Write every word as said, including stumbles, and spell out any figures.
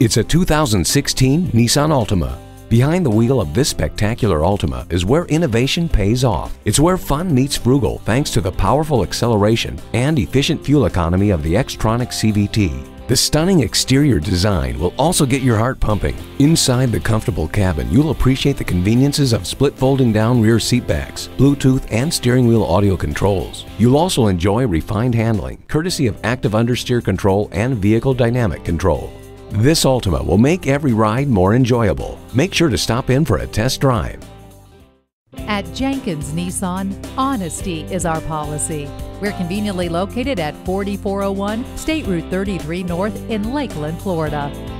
It's a two thousand sixteen Nissan Altima. Behind the wheel of this spectacular Altima is where innovation pays off. It's where fun meets frugal thanks to the powerful acceleration and efficient fuel economy of the Xtronic C V T. The stunning exterior design will also get your heart pumping. Inside the comfortable cabin, you'll appreciate the conveniences of split folding down rear seatbacks, Bluetooth and steering wheel audio controls. You'll also enjoy refined handling, courtesy of active understeer control and vehicle dynamic control. This Altima will make every ride more enjoyable. Make sure to stop in for a test drive. At Jenkins Nissan, honesty is our policy. We're conveniently located at forty-four oh one State Route thirty-three North in Lakeland, Florida.